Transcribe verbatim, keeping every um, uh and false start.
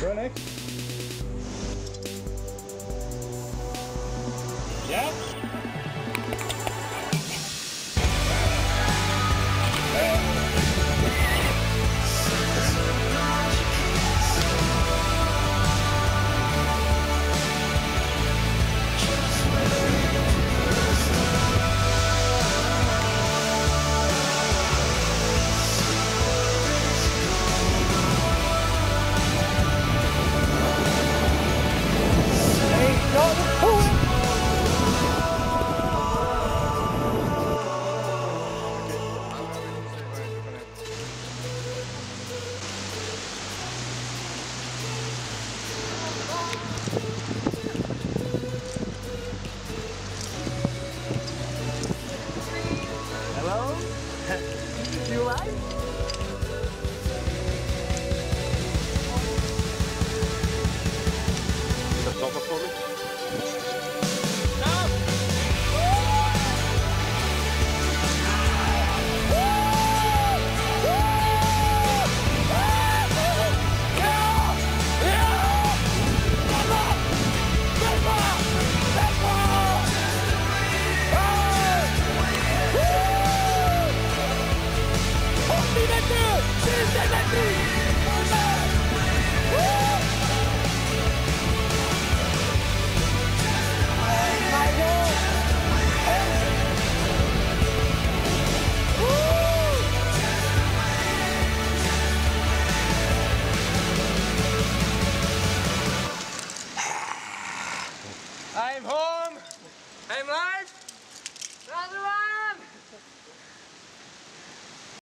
Go next. Yeah. I'm home, I'm live,